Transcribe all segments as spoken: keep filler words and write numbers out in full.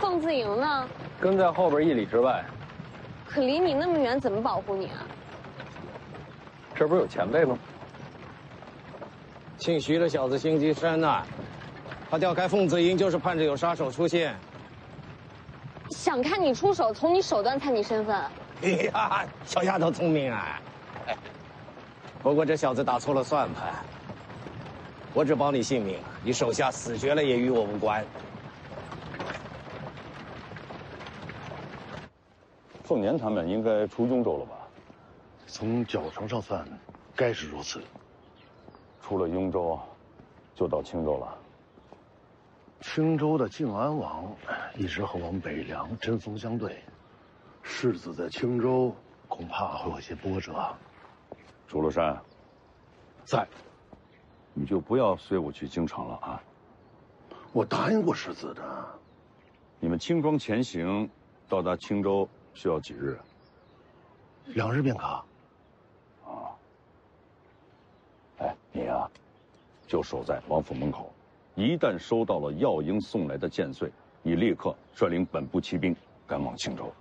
放自营呢？跟在后边一里之外。可离你那么远，怎么保护你啊？这不是有前辈吗？姓徐的小子心机深呐，他调开凤子营就是盼着有杀手出现。想看你出手，从你手段看你身份。哎呀，小丫头聪明啊！哎，不过这小子打错了算盘。 我只保你性命，你手下死绝了也与我无关。凤年他们应该出雍州了吧？从脚程上算，该是如此。出了雍州，就到青州了。青州的靖安王一直和我们北凉针锋相对，世子在青州恐怕会有些波折。朱禄山，在。 你就不要随我去京城了啊！我答应过世子的。你们轻装前行，到达青州需要几日？两日便可。啊！哎，你呀、啊，就守在王府门口，一旦收到了耀英送来的剑穗，你立刻率领本部骑兵赶往青州。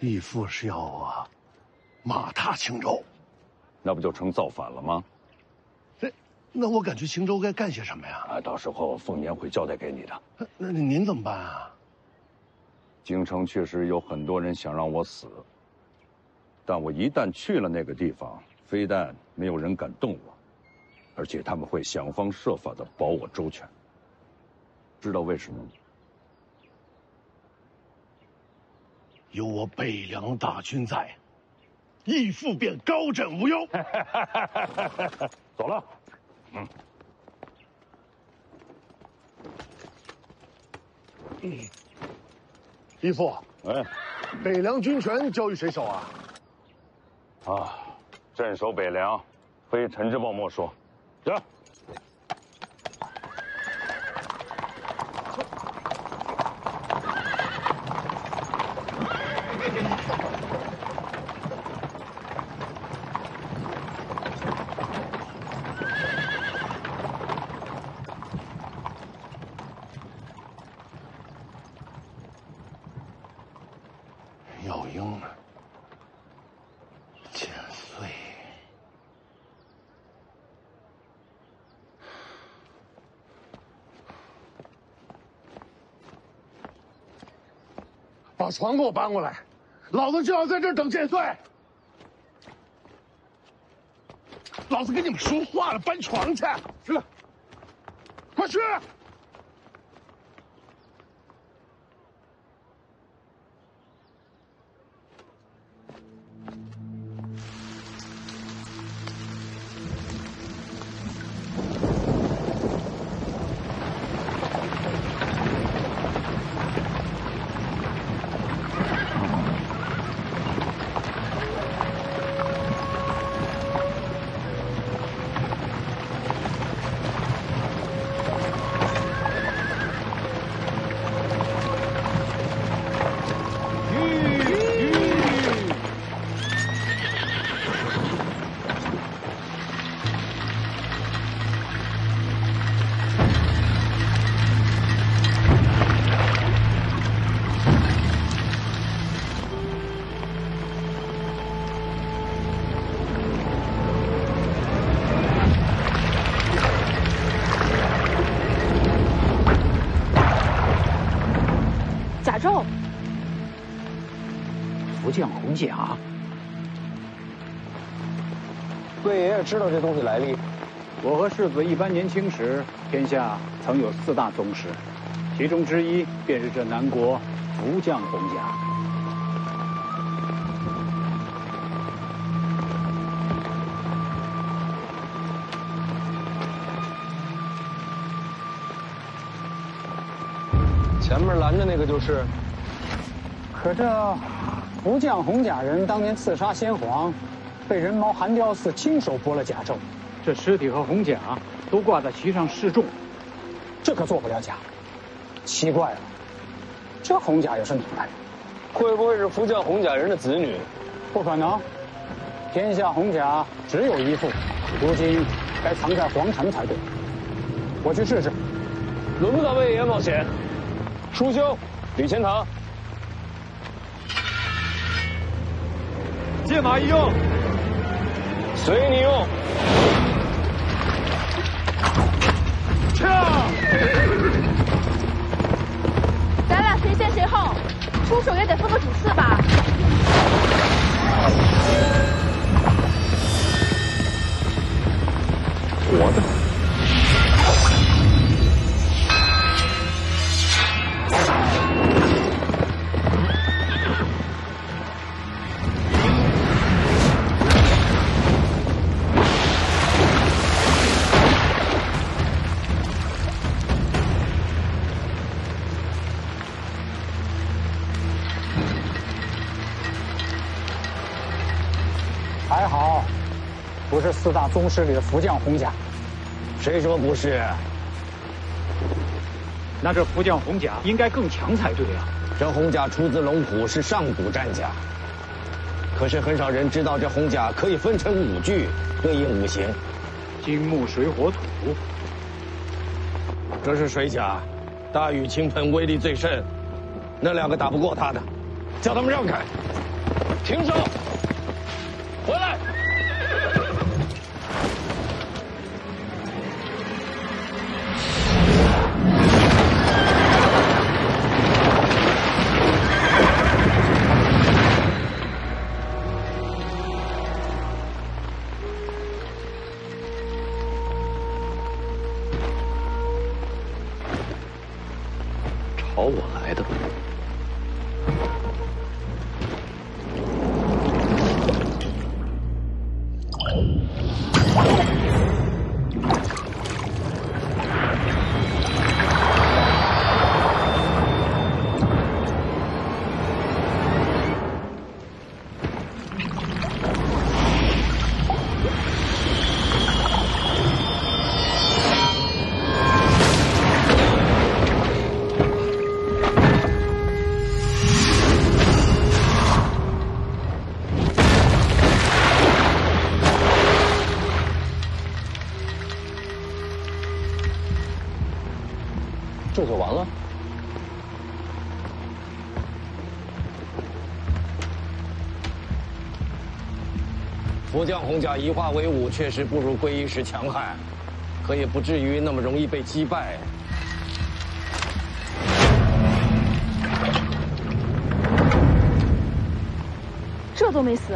义父是要我马踏青州，那不就成造反了吗？ 那我赶去青州该干些什么呀？啊，到时候凤年会交代给你的。那您怎么办啊？京城确实有很多人想让我死，但我一旦去了那个地方，非但没有人敢动我，而且他们会想方设法的保我周全。知道为什么吗？有我北凉大军在，义父便高枕无忧。走了。 嗯，义父，哎，北凉军权交于谁手啊？啊，镇守北凉，非陈之豹莫属。走。把床给我搬过来，老子就要在这儿等剑穗。老子跟你们说话了，搬床去。去，快去！红甲，贵爷爷知道这东西来历。我和世子一般年轻时，天下曾有四大宗师，其中之一便是这南国福将红甲。前面拦着那个就是，可这。 福将红甲人当年刺杀先皇，被人毛寒雕寺亲手剥了甲胄，这尸体和红甲都挂在旗上示众，这可做不了假。奇怪了，这红甲又是哪来的？会不会是福将红甲人的子女？不可能，天下红甲只有一副，如今该藏在皇城才对。我去试试。轮不到魏爷冒险，舒修，李钱塘，借马一用，随你用。撤！咱俩谁先谁后，出手也得分个主次吧。 我的。还好，不是四大宗师里的福将红甲。 谁说不是？那这福将红甲应该更强才对啊！这红甲出自龙虎，是上古战甲。可是很少人知道，这红甲可以分成五具，对应五行：金木水火土。这是水甲，大雨倾盆，威力最甚。那两个打不过他的，叫他们让开，停手，回来。 朝我来的，这就完了。福将红甲一化为五，确实不如归一时强悍，可也不至于那么容易被击败。 这都没死，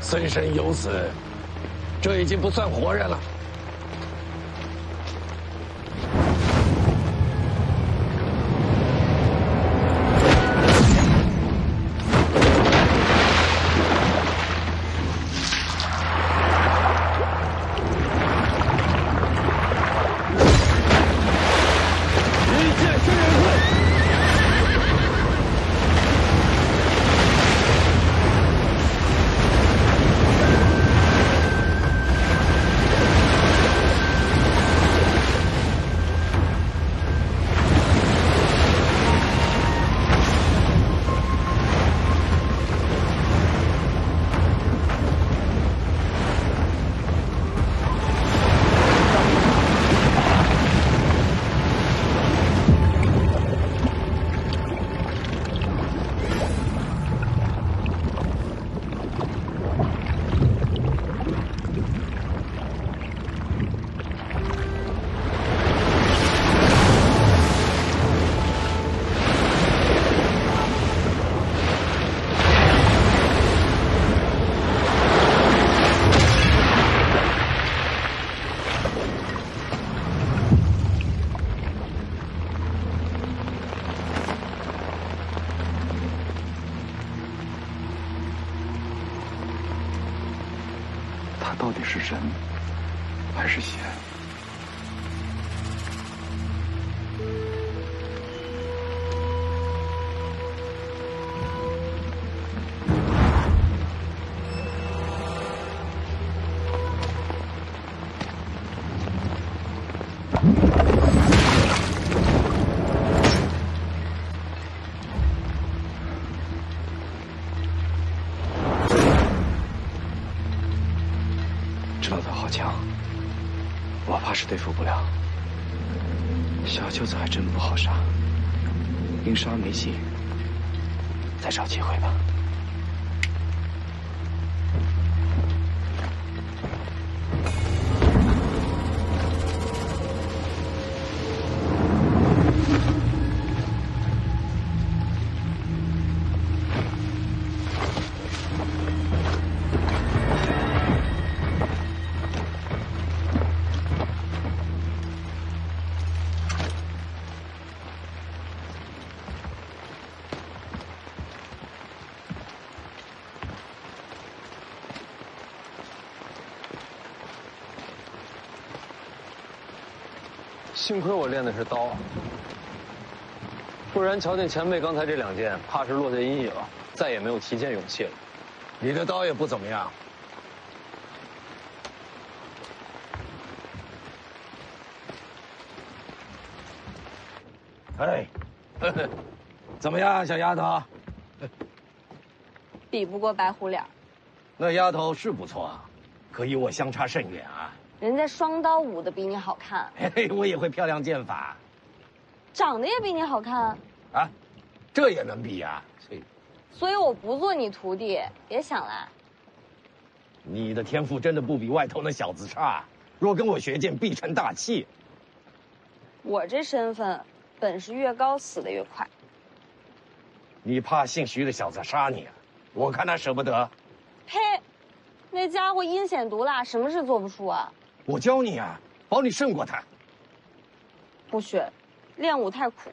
虽身有死，这已经不算活人了。到底是人还是仙？对付不了，小舅子还真不好杀。冰沙没戏，再找机会吧。幸亏我练的是刀，不然瞧见前辈刚才这两剑，怕是落下阴影了，再也没有提剑勇气了。你的刀也不怎么样。哎，怎么样，小丫头？比不过白虎脸。那丫头是不错，可与我相差甚远啊。 人家双刀舞的比你好看，嘿，我也会漂亮剑法，长得也比你好看啊，这也能比呀、啊？所以我不做你徒弟，别想了。你的天赋真的不比外头那小子差，若跟我学剑，必成大器。我这身份，本事越高，死得越快。你怕姓徐的小子杀你啊？我看他舍不得。呸，那家伙阴险毒辣，什么事做不出啊？ 我教你啊，保你胜过他。不学，练武太苦。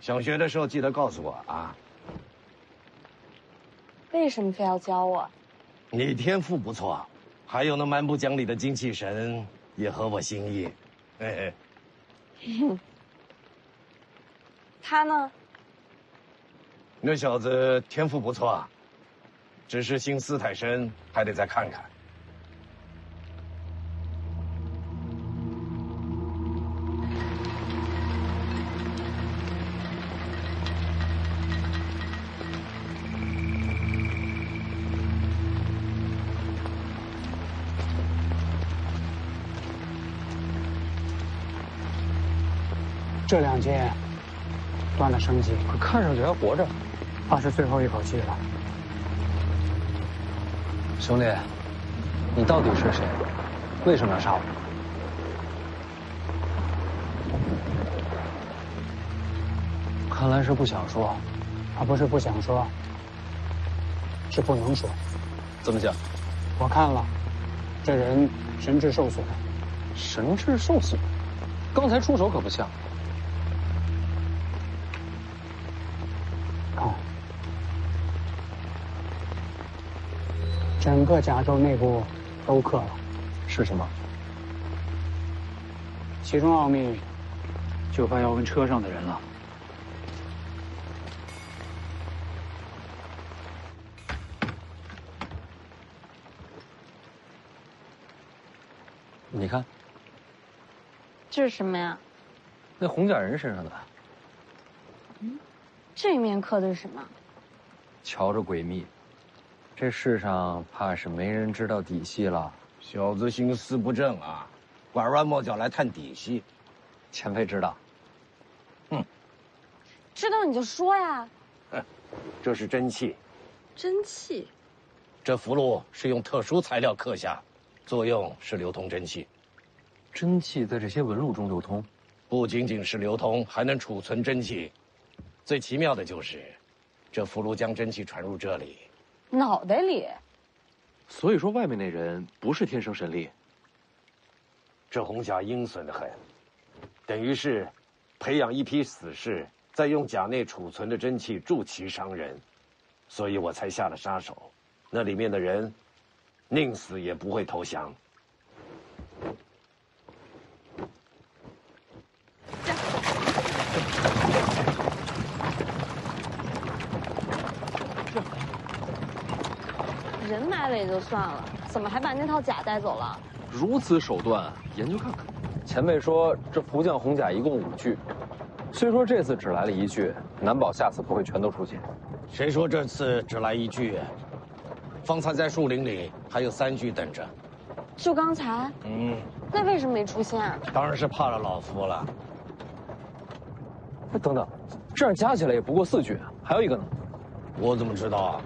想学的时候记得告诉我啊。为什么非要教我？你天赋不错，还有那蛮不讲理的精气神也合我心意。哎哎。他呢？那小子天赋不错，只是心思太深，还得再看看。 这两剑断了生机，可看上去还活着，怕是最后一口气了。兄弟，你到底是谁？为什么要杀我？看来是不想说，而不是不想说，是不能说。怎么讲？我看了，这人神智受损。神智受损？刚才出手可不像。 整个甲州内部都克了，是什么？其中奥秘，就怕要问车上的人了。你看，这是什么呀？那红甲人身上的。嗯，这面刻的是什么？瞧着诡秘。 这世上怕是没人知道底细了。小子心思不正啊，拐弯抹角来探底细。前辈知道。哼、嗯，知道你就说呀。这是真气。真气。这符箓是用特殊材料刻下，作用是流通真气。真气在这些纹路中流通，不仅仅是流通，还能储存真气。最奇妙的就是，这符箓将真气传入这里。 脑袋里，所以说外面那人不是天生神力。这红甲阴损得很，等于是培养一批死士，再用甲内储存的真气助其伤人，所以我才下了杀手。那里面的人，宁死也不会投降。人买了也就算了，怎么还把那套甲带走了？如此手段，研究看看。前辈说这福将红甲一共五具，虽说这次只来了一具，难保下次不会全都出现。谁说这次只来一具？方才在树林里还有三具等着。就刚才？嗯。那为什么没出现啊？当然是怕了老夫了。等等，这样加起来也不过四具，还有一个呢。我怎么知道啊？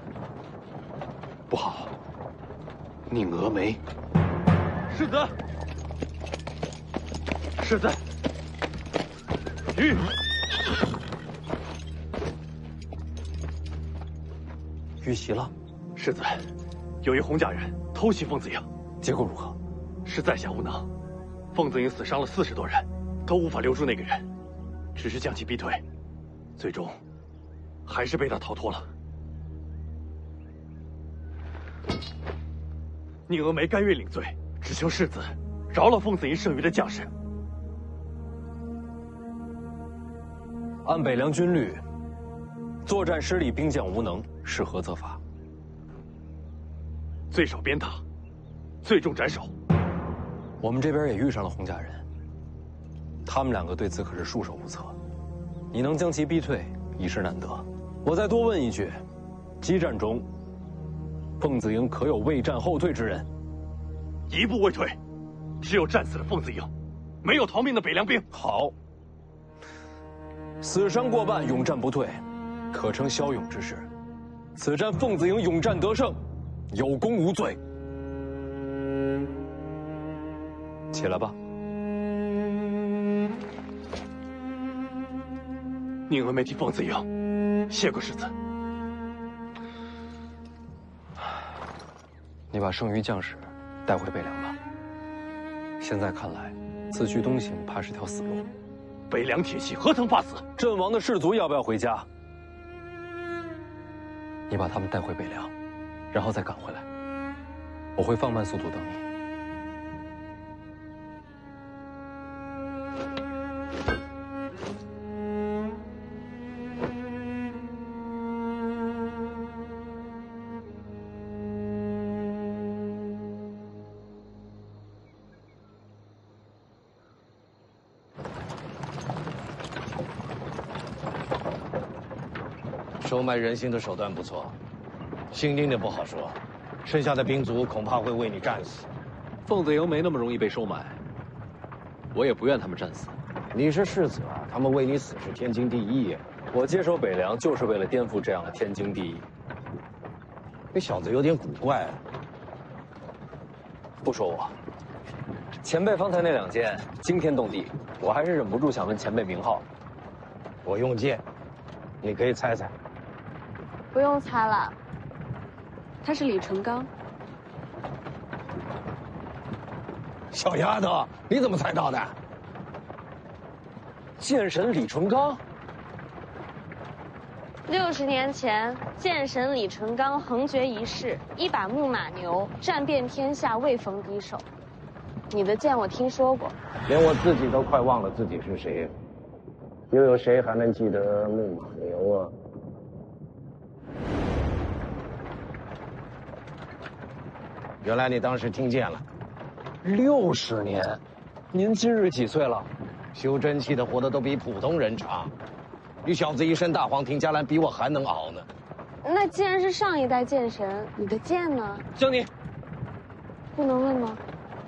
不好，宁峨眉，世子，世子，玉。 遇袭了，世子，有一洪家人偷袭凤子营，结果如何？是在下无能，凤子营死伤了四十多人，都无法留住那个人，只是将其逼退，最终还是被他逃脱了。宁峨眉甘愿领罪，只求世子饶了凤子营剩余的将士。按北凉军律，作战失利，兵将无能。 是何责罚？最少鞭挞，最重斩首。我们这边也遇上了洪家人，他们两个对此可是束手无策。你能将其逼退，已是难得。我再多问一句：激战中，凤子营可有畏战后退之人？一步未退，只有战死的凤子营，没有逃命的北凉兵。好，死伤过半，勇战不退，可称骁勇之士。 此战，凤子营勇战得胜，有功无罪。起来吧。宁峨眉替凤子营谢过世子。你把剩余将士带回北凉吧。现在看来，此去东行怕是条死路。北凉铁骑何曾怕死？阵亡的士卒要不要回家？ 你把他们带回北凉，然后再赶回来。我会放慢速度等你。收买人心的手段不错，新丁的不好说，剩下的兵卒恐怕会为你战死。凤子营没那么容易被收买，我也不愿他们战死。你是世子，他们为你死是天经地义。我接手北凉就是为了颠覆这样的天经地义。这小子有点古怪啊。不说我，前辈方才那两剑惊天动地，我还是忍不住想问前辈名号。我用剑，你可以猜猜。 不用猜了，他是李淳罡。小丫头，你怎么猜到的？剑神李淳罡。六十年前，剑神李淳罡横绝一世，一把牧马牛，战遍天下，未逢敌手。你的剑我听说过，连我自己都快忘了自己是谁，又有谁还能记得牧马牛啊？ 原来你当时听见了，六十年，您今日几岁了？修真气的活得都比普通人长，你小子一身大黄庭加兰，比我还能熬呢。那既然是上一代剑神，你的剑呢？将你，不能问吗？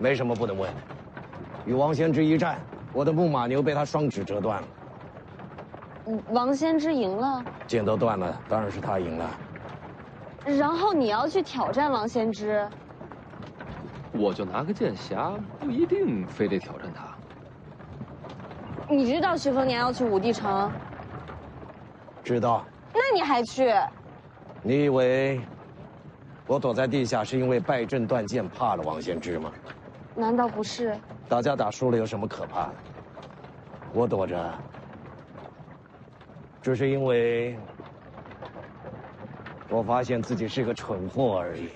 没什么不能问。与王仙芝一战，我的牧马牛被他双指折断了。王仙芝赢了，剑都断了，当然是他赢了。然后你要去挑战王仙芝。 我就拿个剑匣，不一定非得挑战他。你知道徐丰年要去五帝城？知道。那你还去？你以为我躲在地下是因为败阵断剑，怕了王仙芝吗？难道不是？打架打输了有什么可怕的？我躲着，只是因为我发现自己是个蠢货而已。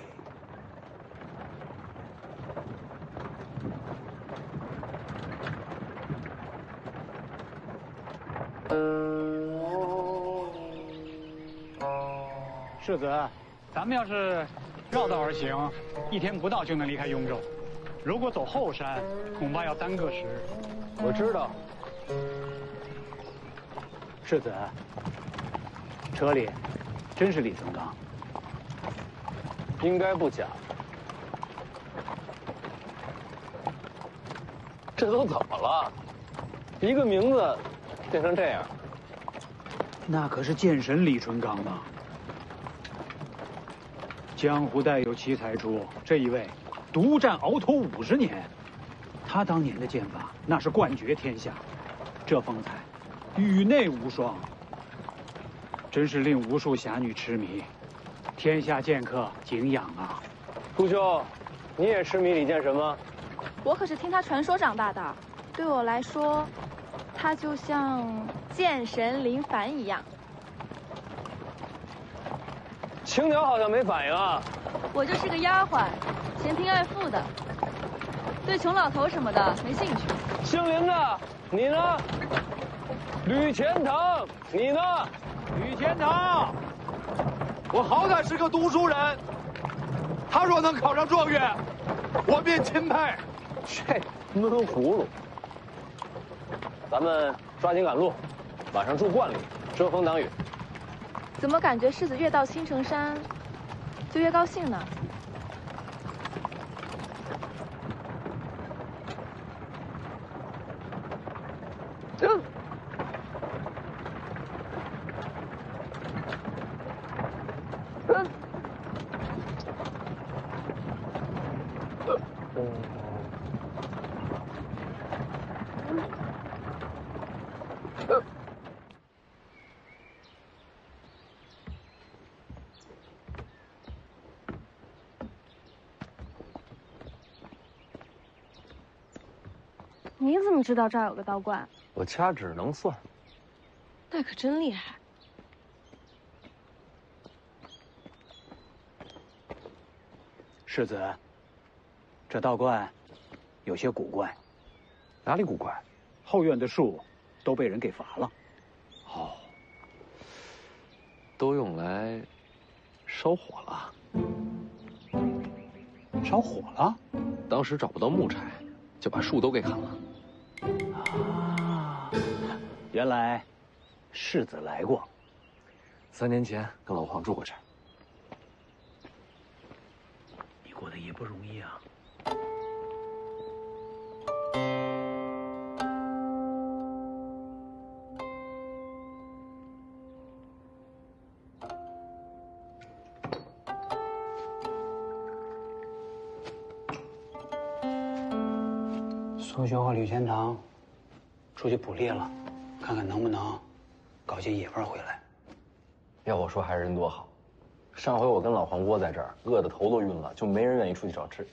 世子，咱们要是绕道而行，一天不到就能离开雍州。如果走后山，恐怕要耽搁时日。我知道。世子，车里真是李淳罡，应该不假。这都怎么了？一个名字变成这样，那可是剑神李淳罡啊！江湖代有奇才出，这一位独占鳌头五十年，他当年的剑法那是冠绝天下，这风采域内无双，真是令无数侠女痴迷，天下剑客敬仰啊！顾兄，你也痴迷李剑神吗？我可是听他传说长大的，对我来说，他就像剑神林凡一样。青鸟好像没反应啊！我就是个丫鬟，嫌贫爱富的，对穷老头什么的没兴趣。姓林的，你呢？ 吕钱塘，你呢？吕钱塘，我好歹是个读书人，他若能考上状元，我便钦佩。这闷葫芦，咱们抓紧赶路，晚上住观里，遮风挡雨。怎么感觉世子越到青城山，就越高兴呢？嗯 你怎么知道这儿有个道观？我掐指能算。那可真厉害。世子，这道观有些古怪。哪里古怪？后院的树都被人给伐了。哦，都用来烧火了。烧火了？当时找不到木柴，就把树都给砍了。 啊，原来世子来过。三年前跟老黄住过这儿。你过得也不容易啊。苏兄和吕钱塘。 出去捕猎了，看看能不能搞些野味回来。要我说，还是人多好。上回我跟老黄窝在这儿，饿得头都晕了，就没人愿意出去找吃。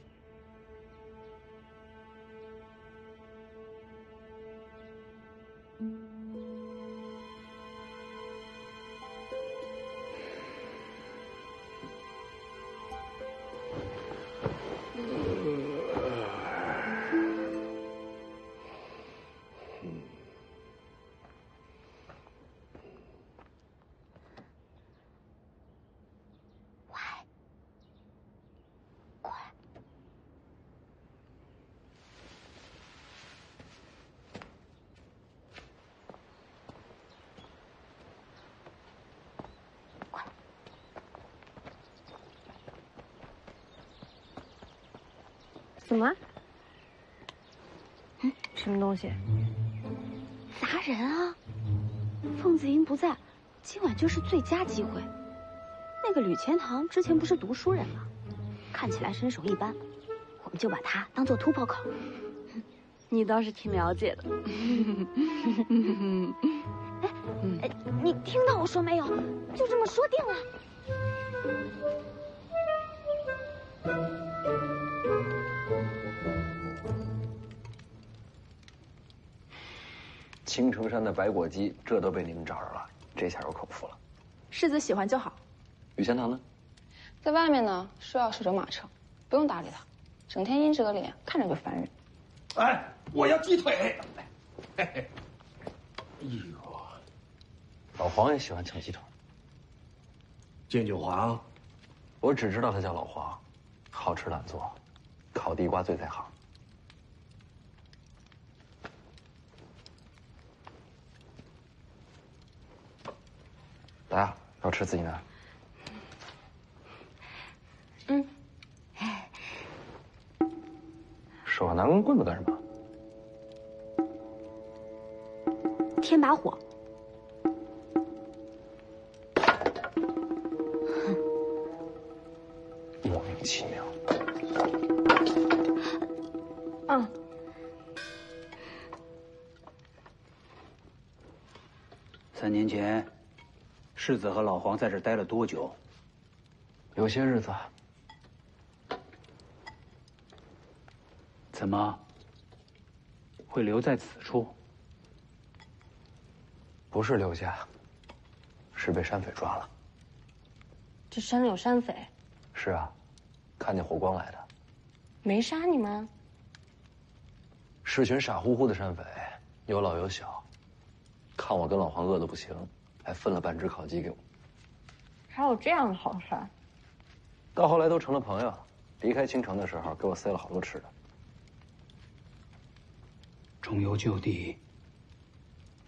怎么？嗯，什么东西？砸人啊！凤子英不在，今晚就是最佳机会。那个吕钱塘之前不是读书人吗？看起来身手一般，我们就把他当做突破口。你倒是挺了解的。哎哎，你听到我说没有？就这么说定了。 青城山的白果鸡，这都被你们找着了，这下有口福了。世子喜欢就好。吕钱塘呢？在外面呢，说要守着马车，不用搭理他，整天阴着个脸，看着就烦人。哎，我要鸡腿！嘿嘿，哎呦，老黄也喜欢抢鸡腿。敬酒黄，我只知道他叫老黄，好吃懒做，烤地瓜最在行。 来啊，要吃自己拿。嗯，手上拿根棍子干什么？添把火。其妙。嗯。三年前，世子和老黄在这待了多久？有些日子。怎么会留在此处？不是留下，是被山匪抓了。 这山里有山匪，是啊，看见火光来的，没杀你吗？是群傻乎乎的山匪，有老有小，看我跟老黄饿得不行，还分了半只烤鸡给我。还有这样的好事？到后来都成了朋友，离开京城的时候给我塞了好多吃的。重游旧地，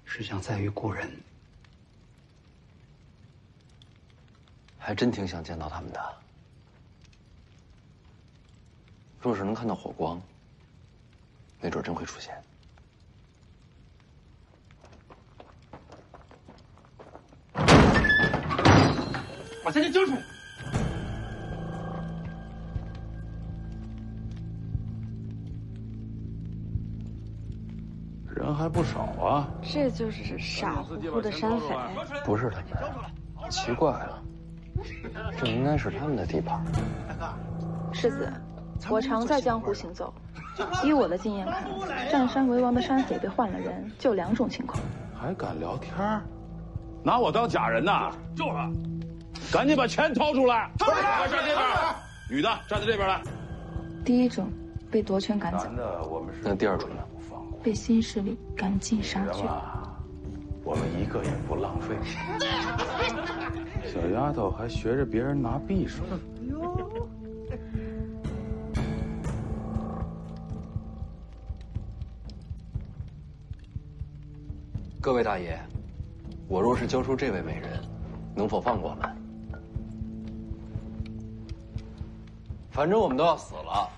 是想再遇故人。 还真挺想见到他们的。若是能看到火光，没准真会出现。把三人交出来！人还不少啊。这就是傻乎乎的山匪，不是他们，奇怪了。 这应该是他们的地盘。世子，我常在江湖行走，依我的经验看，占山为王的山匪被换了人，就两种情况。还敢聊天？拿我当假人呐？就是，赶紧把钱掏出来！掏出来！站这边，女的站在这边来。第一种被夺权赶走，那第二种呢？被新势力赶尽杀绝。我们一个也不浪费。 小丫头还学着别人拿匕首。各位大爷，我若是交出这位美人，能否放过我们？反正我们都要死了，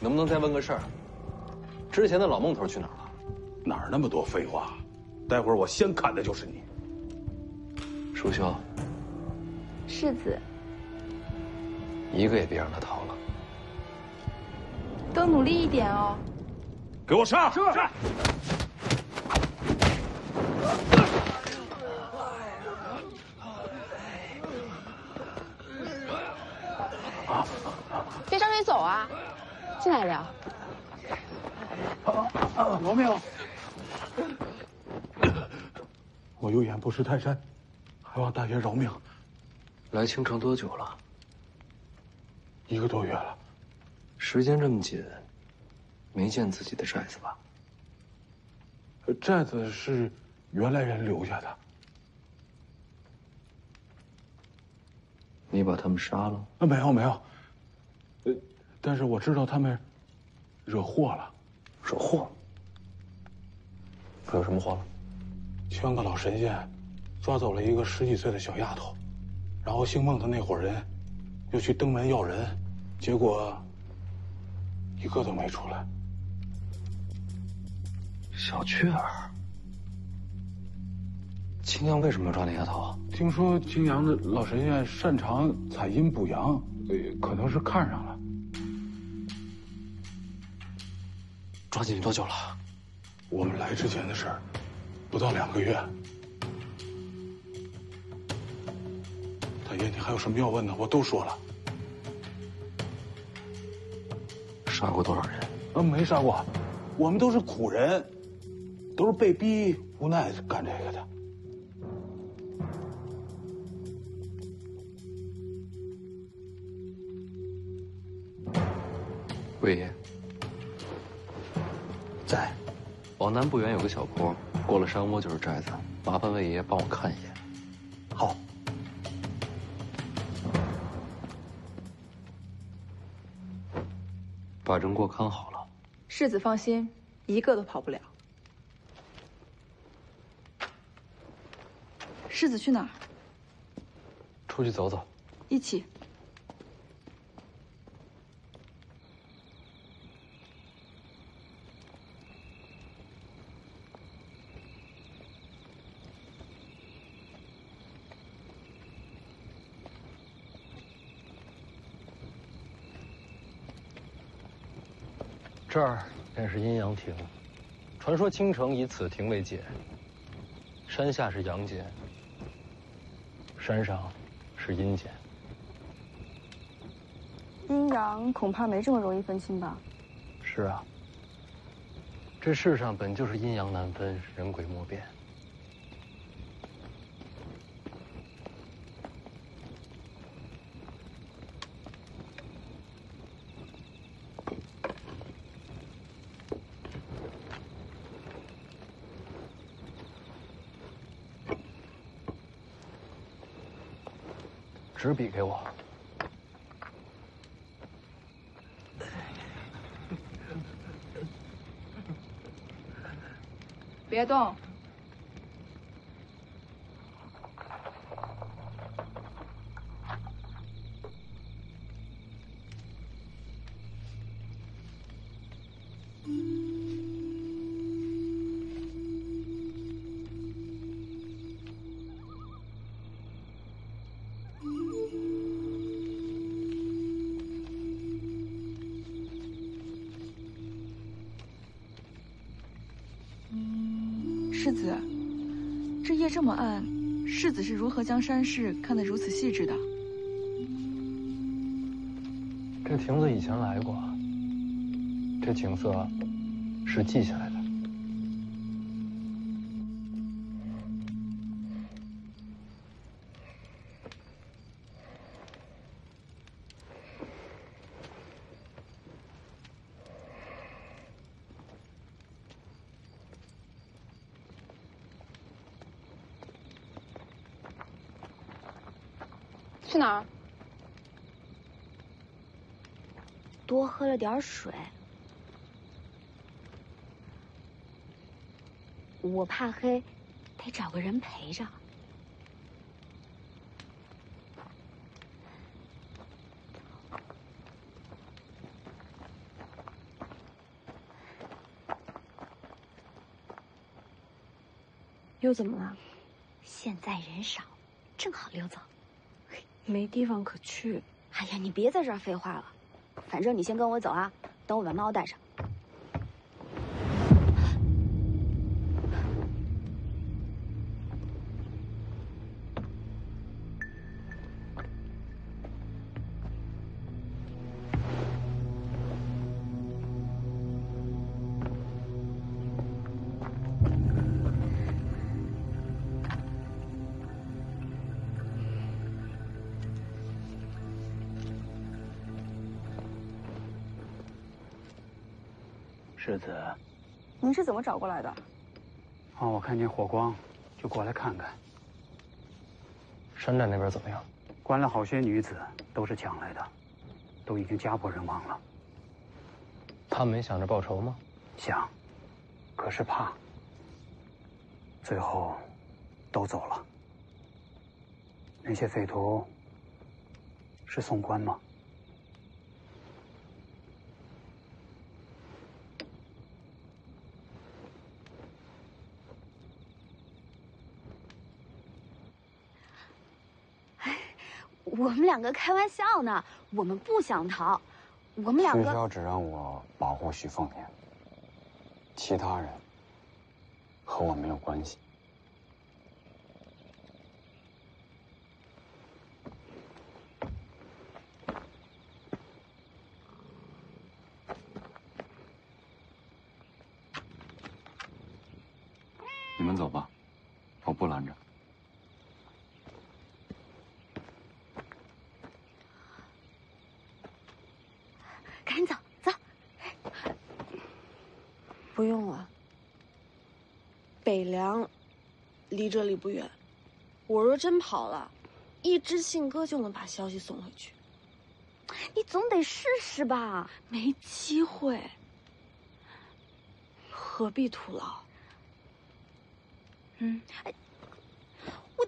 能不能再问个事儿？之前的老孟头去哪儿了？哪儿那么多废话？待会儿我先砍的就是你，叔兄。 世子，一个也别让他逃了。多努力一点哦。给我杀！是。是别张嘴走啊！进来聊。罗密欧，我有眼不识泰山，还望大爷饶命。 来京城多久了？一个多月了。时间这么紧，没见自己的寨子吧？寨子是原来人留下的。你把他们杀了？啊，没有没有。呃，但是我知道他们惹祸了。惹祸？惹什么祸了？圈个老神仙抓走了一个十几岁的小丫头。 然后姓孟的那伙人，又去登门要人，结果一个都没出来。小雀儿，青阳为什么要抓那丫头？听说青阳的老神仙擅长采阴补阳，呃，可能是看上了。抓进去多久了？我们来之前的事儿，不到两个月。 大爷，你还有什么要问的？我都说了。杀过多少人？啊，没杀过，我们都是苦人，都是被逼无奈干这个的。魏爷，在。往南不远有个小坡，过了山窝就是寨子，麻烦魏爷帮我看一眼。好。 把人给我看好了，世子放心，一个都跑不了。世子去哪儿？出去走走。一起。这儿便是阴阳亭，传说京城以此亭为界。山下是阳间，山上是阴间。阴阳恐怕没这么容易分清吧？是啊，这世上本就是阴阳难分，人鬼莫辨。 纸笔给我。别动。世子，这夜这么暗，世子是如何将山势看得如此细致的？这亭子以前来过，这景色是记下来的。去哪儿？多喝了点水，我怕黑，得找个人陪着。又怎么了？现在人少，正好溜走。 没地方可去。哎呀，你别在这儿废话了，反正你先跟我走啊，等我把猫带上。世子，您是怎么找过来的？啊，我看见火光，就过来看看。山寨那边怎么样？关了好些女子，都是抢来的，都已经家破人亡了。他们没想着报仇吗？想，可是怕，最后都走了。那些匪徒是宋关吗？ 我们两个开玩笑呢，我们不想逃，我们两个。学校只让我保护徐凤年，其他人和我没有关系。你们走吧，我不拦着。 赶紧走，走。不用了。北凉离这里不远，我若真跑了，一支信鸽就能把消息送回去。你总得试试吧？没机会，何必徒劳？嗯，哎，我。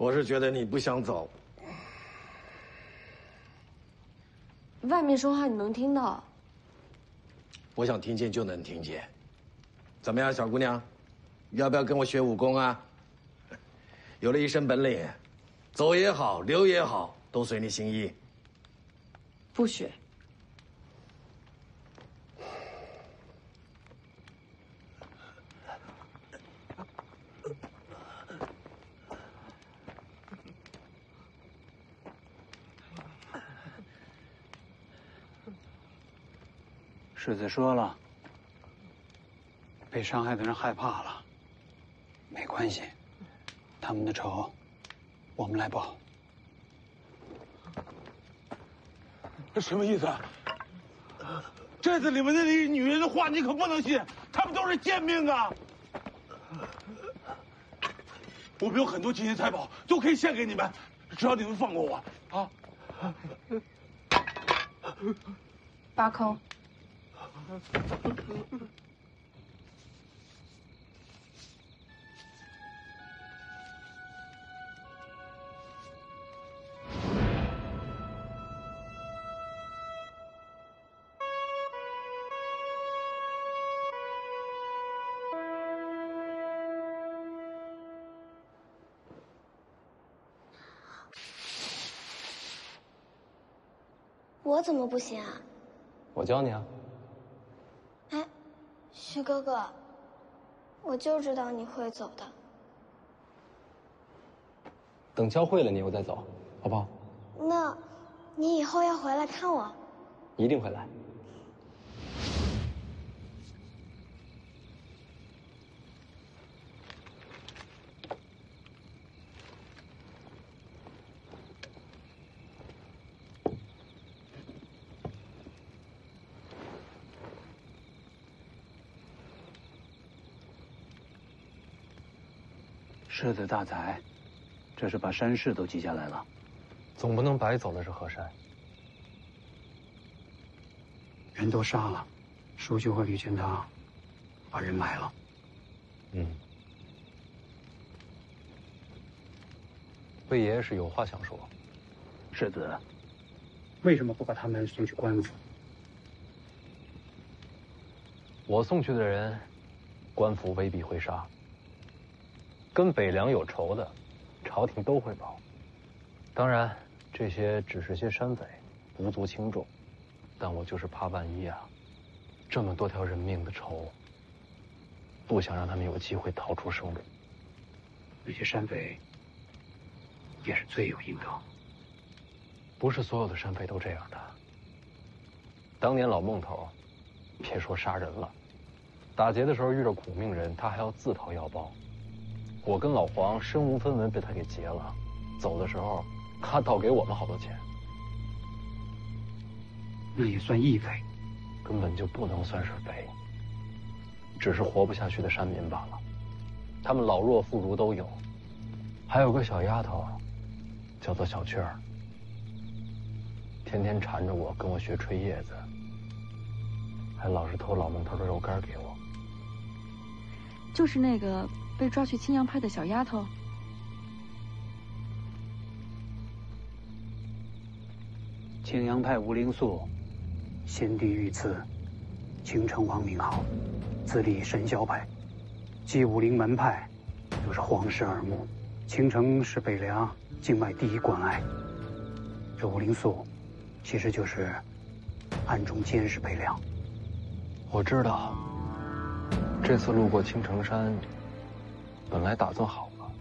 我是觉得你不想走，外面说话你能听到。我想听见就能听见。怎么样，小姑娘，要不要跟我学武功啊？有了一身本领，走也好，留也好，都随你心意。不学。 世子说了，被伤害的人害怕了，没关系，他们的仇，我们来报。什么意思？寨子里面那些女人的话你可不能信，她们都是贱命啊！我们有很多金银财宝都可以献给你们，只要你们放过我啊！八空。 我怎么不行啊？我教你啊。 徐哥哥，我就知道你会走的。等教会了你，我再走，好不好？那，你以后要回来看我。一定回来。世子大宰，这是把山势都记下来了，总不能白走了这河山。人都杀了，叔就会御前堂把人埋了。嗯，魏爷爷是有话想说。世子，为什么不把他们送去官府？我送去的人，官府未必会杀。 跟北凉有仇的，朝廷都会报。当然，这些只是些山匪，无足轻重。但我就是怕万一啊，这么多条人命的仇，不想让他们有机会逃出生路。那些山匪也是罪有应得。不是所有的山匪都这样的。当年老孟头，别说杀人了，打劫的时候遇着苦命人，他还要自掏腰包。 我跟老黄身无分文，被他给劫了。走的时候，他倒给我们好多钱。那也算义匪，根本就不能算是匪，只是活不下去的山民罢了。他们老弱妇孺都有，还有个小丫头，叫做小雀儿，天天缠着我，跟我学吹叶子，还老是偷老孟头的肉干给我。就是那个。 被抓去青阳派的小丫头，青阳派吴灵素，先帝御赐，京城王名号，自立神霄派，继武灵门派，又是皇室耳目。青城是北凉境外第一关隘，这吴灵素，其实就是暗中监视北凉。我知道，这次路过青城山。 本来打算好了，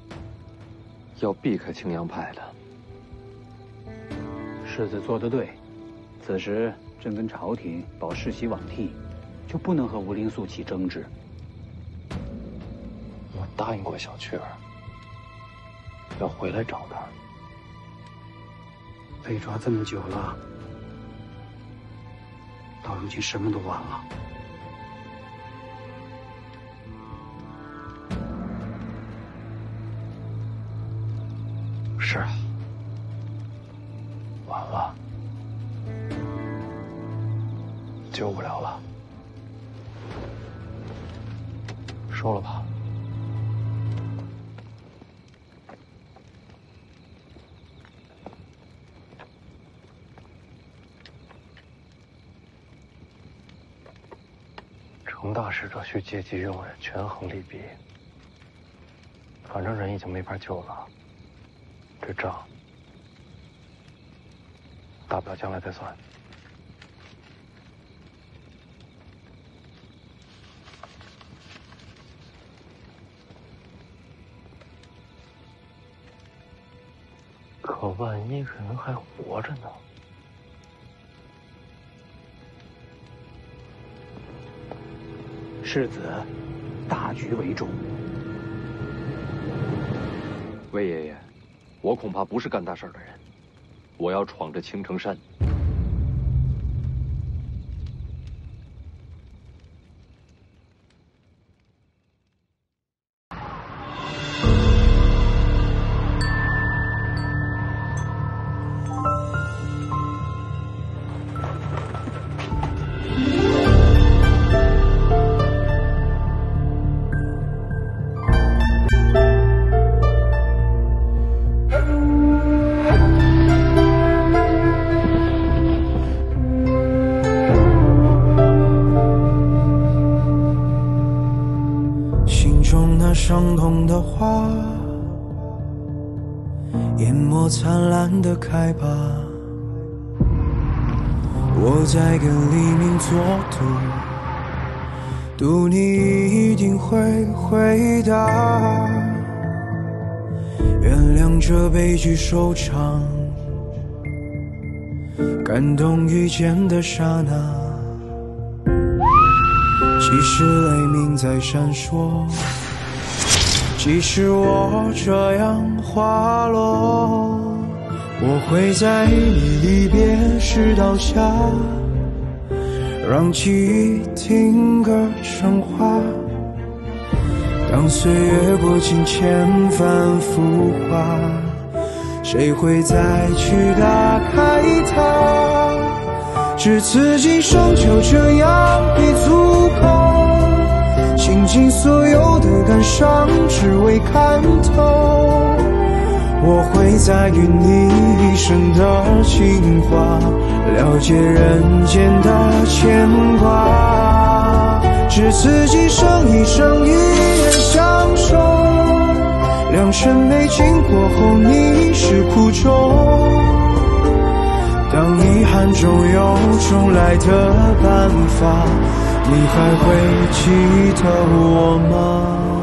要避开青阳派的。世子做得对，此时正跟朝廷保世袭罔替，就不能和吴灵素起争执。我答应过小雀儿，要回来找她。被抓这么久了，到如今什么都晚了。 是啊，晚了，救不了了，收了吧。宏大使者需阶级用人，权衡利弊。反正人已经没法救了，这账大不了将来再算。 可万一人还活着呢？世子，大局为重。魏爷爷，我恐怕不是干大事的人，我要闯这青城山。伤痛的花，淹没灿烂的开吧。我在跟黎明作赌，赌你一定会回答。原谅这悲剧收场，感动遇见的刹那。其实雷鸣在闪烁。 即使我这样滑落，我会在你离别时倒下，让记忆停格升华。当岁月过境千帆浮华，谁会再去打开它？只此今生就这样已足够。 倾尽所有的感伤，只为看透。我会再与你一生的情话，了解人间的牵挂。只此今生，一生一人相守。良辰美景过后，你是苦衷。当遗憾中有重来的办法。 你还会记得我吗？